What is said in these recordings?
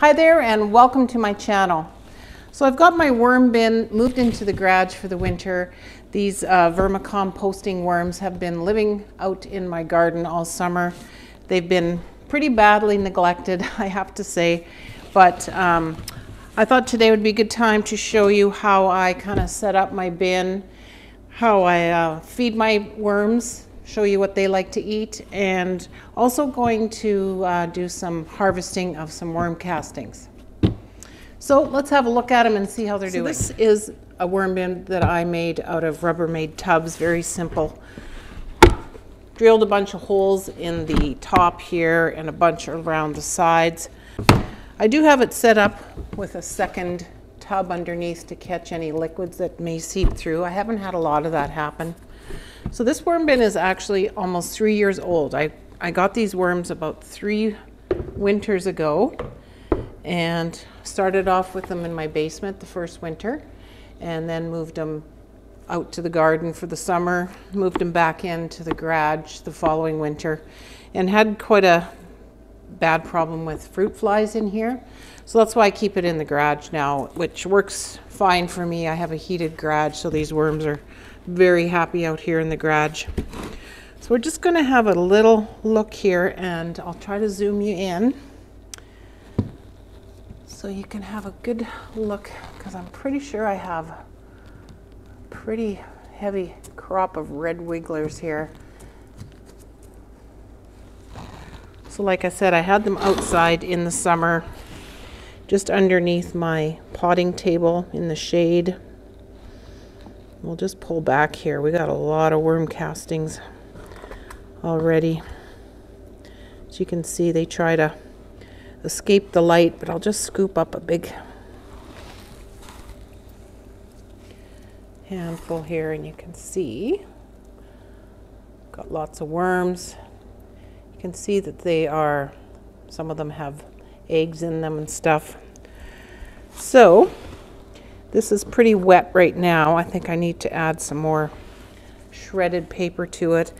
Hi there and welcome to my channel. So I've got my worm bin moved into the garage for the winter. These vermicomposting worms have been living out in my garden all summer. They've been pretty badly neglected, I have to say, but I thought today would be a good time to show you how I kind of set up my bin, how I feed my worms, show you what they like to eat, and also going to do some harvesting of some worm castings. So let's have a look at them and see how they're doing. This is a worm bin that I made out of Rubbermaid tubs, very simple. Drilled a bunch of holes in the top here and a bunch around the sides. I do have it set up with a second tub underneath to catch any liquids that may seep through. I haven't had a lot of that happen. So this worm bin is actually almost 3 years old. I got these worms about 3 winters ago and started off with them in my basement the first winter, and then moved them out to the garden for the summer, moved them back into the garage the following winter, and had quite a bad problem with fruit flies in here. So that's why I keep it in the garage now, which works fine for me. I have a heated garage, so these worms are very happy out here in the garage. So we're just going to have a little look here, and I'll try to zoom you in so you can have a good look, because I'm pretty sure I have a pretty heavy crop of red wigglers here. So like I said, I had them outside in the summer, just underneath my potting table in the shade. We'll just pull back here. We got a lot of worm castings already. As you can see, they try to escape the light, but I'll just scoop up a big handful here, and you can see got lots of worms. You can see that they are, some of them have eggs in them and stuff. So this is pretty wet right now. I think I need to add some more shredded paper to it.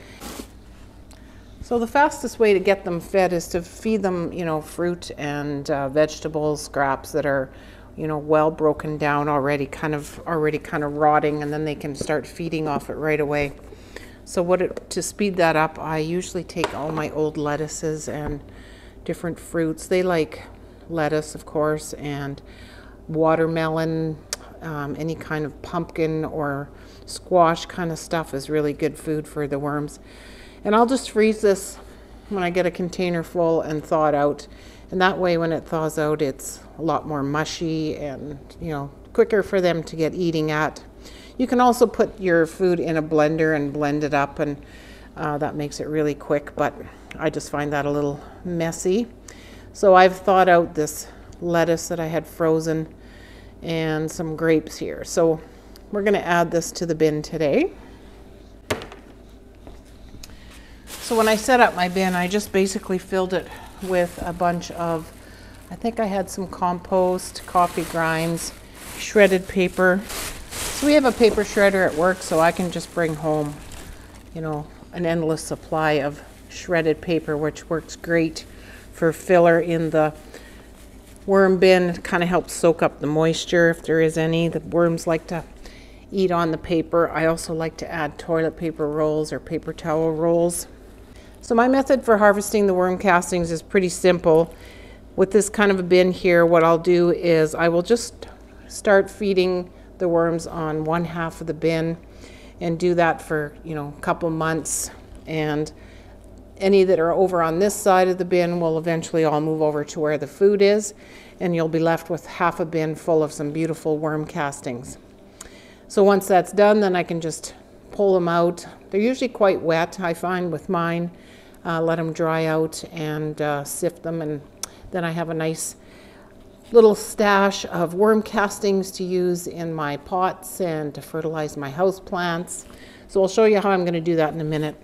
So the fastest way to get them fed is to feed them, you know, fruit and vegetable scraps that are, you know, well broken down already, kind of rotting, and then they can start feeding off it right away. So to speed that up, I usually take all my old lettuces and different fruits. They like lettuce, of course, and watermelon. Any kind of pumpkin or squash kind of stuff is really good food for the worms. And I'll just freeze this when I get a container full and thaw it out. And that way when it thaws out, it's a lot more mushy and, you know, quicker for them to get eating at. You can also put your food in a blender and blend it up, and that makes it really quick, but I just find that a little messy. So I've thawed out this lettuce that I had frozen and some grapes here. So we're going to add this to the bin today. So when I set up my bin, I just basically filled it with a bunch of, I think I had some compost, coffee grinds, shredded paper. So we have a paper shredder at work, so I can just bring home, you know, an endless supply of shredded paper, which works great for filler in the worm bin. Kind of helps soak up the moisture if there is any. The worms like to eat on the paper. I also like to add toilet paper rolls or paper towel rolls. So my method for harvesting the worm castings is pretty simple. With this kind of a bin here, what I'll do is I will just start feeding the worms on one half of the bin and do that for, you know, a couple months, and any that are over on this side of the bin will eventually all move over to where the food is, and you'll be left with half a bin full of some beautiful worm castings. So once that's done, then I can just pull them out. They're usually quite wet, I find, with mine. Let them dry out and sift them, and then I have a nice little stash of worm castings to use in my pots and to fertilize my house plants. So I'll show you how I'm going to do that in a minute.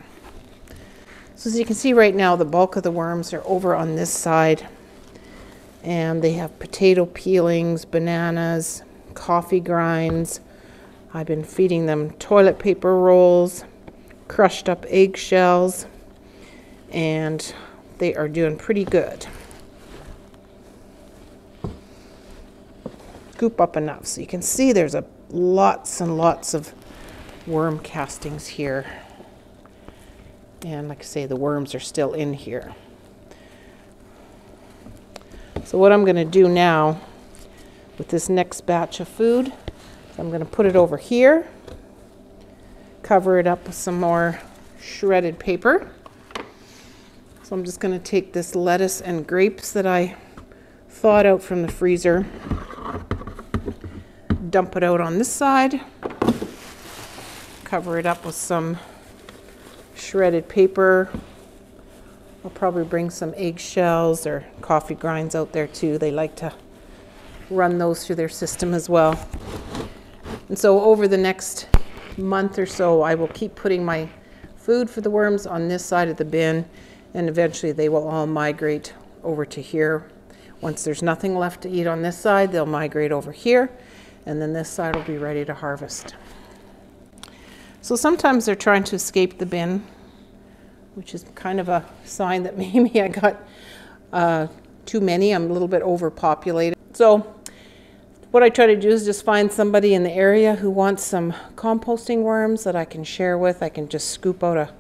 So as you can see right now, the bulk of the worms are over on this side, and they have potato peelings, bananas, coffee grinds. I've been feeding them toilet paper rolls, crushed up eggshells, and they are doing pretty good. scoop up enough. So you can see there's a lots and lots of worm castings here. And like I say, the worms are still in here. So what I'm going to do now with this next batch of food, is I'm going to put it over here, cover it up with some more shredded paper. So I'm just going to take this lettuce and grapes that I thawed out from the freezer, dump it out on this side, cover it up with some shredded paper. I'll probably bring some eggshells or coffee grinds out there too. They like to run those through their system as well. And so over the next month or so, I will keep putting my food for the worms on this side of the bin, and eventually they will all migrate over to here. Once there's nothing left to eat on this side, they'll migrate over here, and then this side will be ready to harvest. So sometimes they're trying to escape the bin, which is kind of a sign that maybe I got too many. I'm a little bit overpopulated. So what I try to do is just find somebody in the area who wants some composting worms that I can share with. I can just scoop out a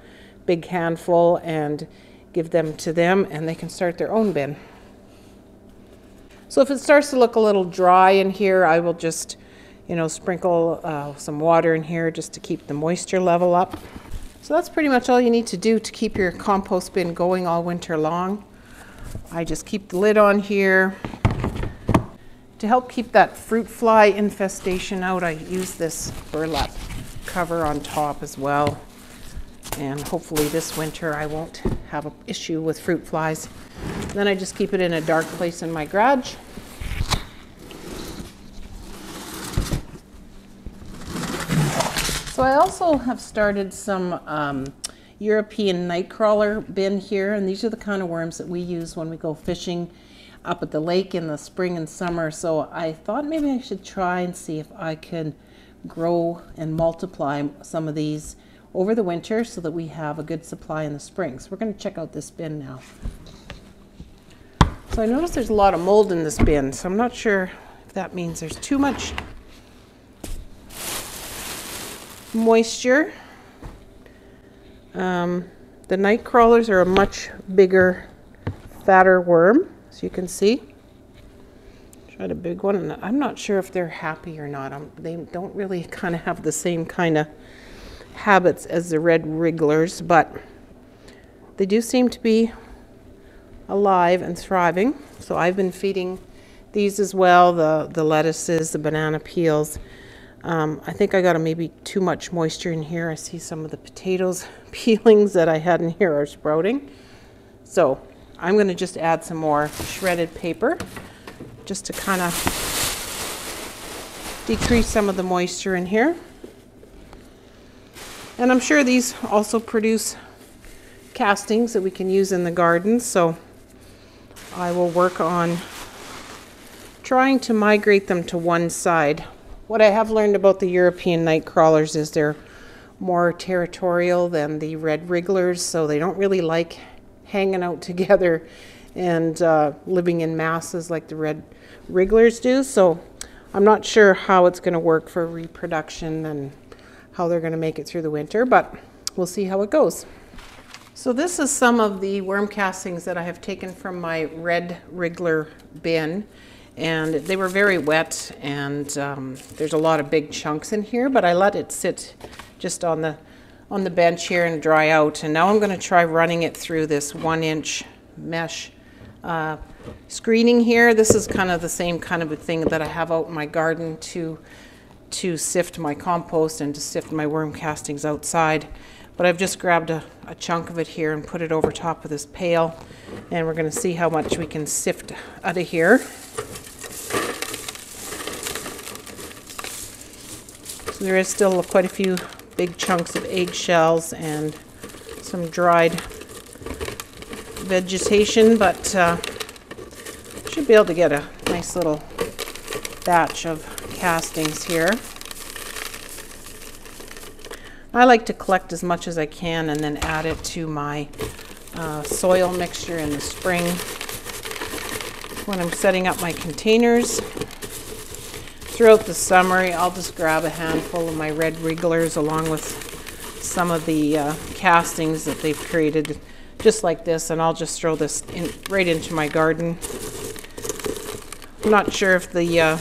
big handful and give them to them, and they can start their own bin. So if it starts to look a little dry in here, I will just, you know, sprinkle some water in here just to keep the moisture level up. So that's pretty much all you need to do to keep your compost bin going all winter long. I just keep the lid on here. To help keep that fruit fly infestation out, I use this burlap cover on top as well. And hopefully this winter I won't have an issue with fruit flies. Then I just keep it in a dark place in my garage. So I also have started some European nightcrawler bin here, and these are the kind of worms that we use when we go fishing up at the lake in the spring and summer. So I thought maybe I should try and see if I can grow and multiply some of these over the winter so that we have a good supply in the spring. So we're going to check out this bin now. So I noticed there's a lot of mold in this bin, so I'm not sure if that means there's too much moisture. The night crawlers are a much bigger, fatter worm, as you can see. Tried a big one, and I'm not sure if they're happy or not. They don't really kind of have the same kind of habits as the red wrigglers, but they do seem to be alive and thriving. So I've been feeding these as well, the lettuces, the banana peels. I think I got maybe too much moisture in here. I see some of the potatoes peelings that I had in here are sprouting. So I'm going to just add some more shredded paper just to kind of decrease some of the moisture in here. And I'm sure these also produce castings that we can use in the garden. So I will work on trying to migrate them to one side. What I have learned about the European night crawlers is they're more territorial than the red wrigglers, so they don't really like hanging out together and living in masses like the red wrigglers do. So I'm not sure how it's going to work for reproduction and how they're going to make it through the winter, but we'll see how it goes. So this is some of the worm castings that I have taken from my red wriggler bin. And they were very wet, and there's a lot of big chunks in here, but I let it sit just on the bench here and dry out. And now I'm going to try running it through this 1-inch mesh screening here. This is kind of the same kind of a thing that I have out in my garden to sift my compost and to sift my worm castings outside. But I've just grabbed a chunk of it here and put it over top of this pail, and we're going to see how much we can sift out of here. So there is still quite a few big chunks of eggshells and some dried vegetation, but should be able to get a nice little batch of castings here. I like to collect as much as I can and then add it to my soil mixture in the spring when I'm setting up my containers. Throughout the summer, I'll just grab a handful of my red wrigglers along with some of the castings that they've created just like this, and I'll just throw this in, right into my garden. I'm not sure if the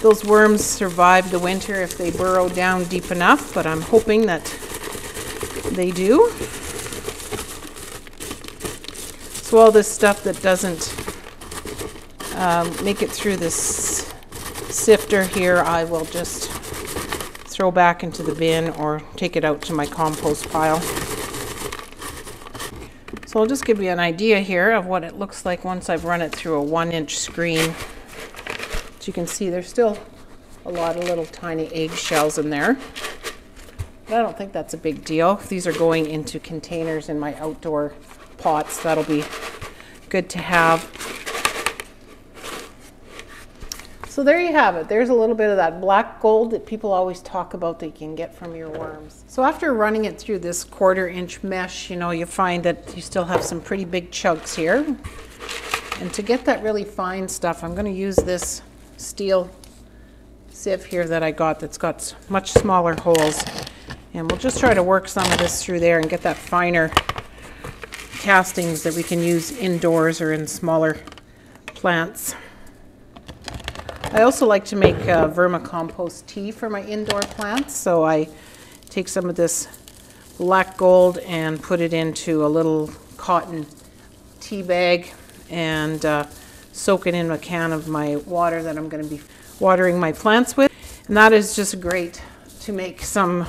those worms survive the winter if they burrow down deep enough, but I'm hoping that they do. So all this stuff that doesn't make it through this sifter here, I will just throw back into the bin or take it out to my compost pile. So I'll just give you an idea here of what it looks like once I've run it through a 1-inch screen. As you can see, there's still a lot of little tiny eggshells in there, but I don't think that's a big deal. If these are going into containers in my outdoor pots, that'll be good to have. So there you have it. There's a little bit of that black gold that people always talk about that you can get from your worms. So after running it through this 1/4-inch mesh, you know, you find that you still have some pretty big chunks here. And to get that really fine stuff, I'm going to use this steel sieve here that I got that's got much smaller holes. And we'll just try to work some of this through there and get that finer castings that we can use indoors or in smaller plants. I also like to make vermicompost tea for my indoor plants, so I take some of this black gold and put it into a little cotton tea bag and soak it in a can of my water that I'm going to be watering my plants with. And that is just great to make some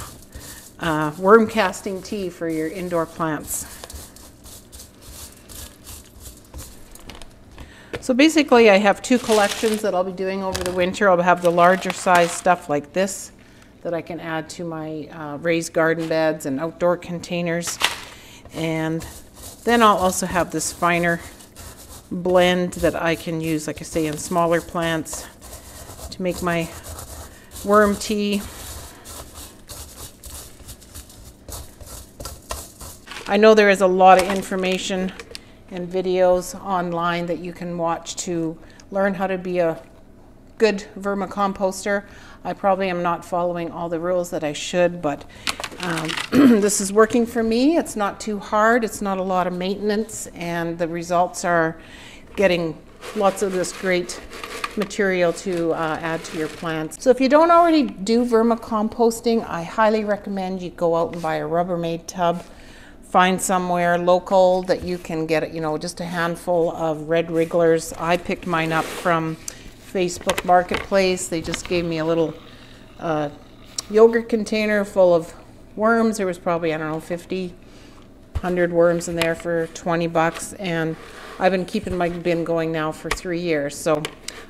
worm casting tea for your indoor plants. So basically I have two collections that I'll be doing over the winter. I'll have the larger size stuff like this that I can add to my raised garden beds and outdoor containers. And then I'll also have this finer blend that I can use, like I say, in smaller plants to make my worm tea. I know there is a lot of information and videos online that you can watch to learn how to be a good vermicomposter. I probably am not following all the rules that I should, but this is working for me. It's not too hard, it's not a lot of maintenance, and the results are getting lots of this great material to add to your plants. So if you don't already do vermicomposting, I highly recommend you go out and buy a Rubbermaid tub. Find somewhere local that you can get, you know, just a handful of red wrigglers. I picked mine up from Facebook Marketplace. They just gave me a little yogurt container full of worms. There was probably, I don't know, 50, 100 worms in there for 20 bucks. And I've been keeping my bin going now for 3 years. So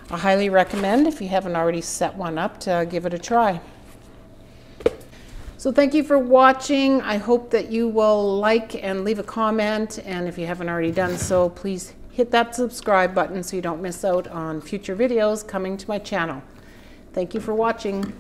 I highly recommend, if you haven't already set one up, to give it a try. So thank you for watching. I hope that you will like and leave a comment, and if you haven't already done so, please hit that subscribe button so you don't miss out on future videos coming to my channel. Thank you for watching.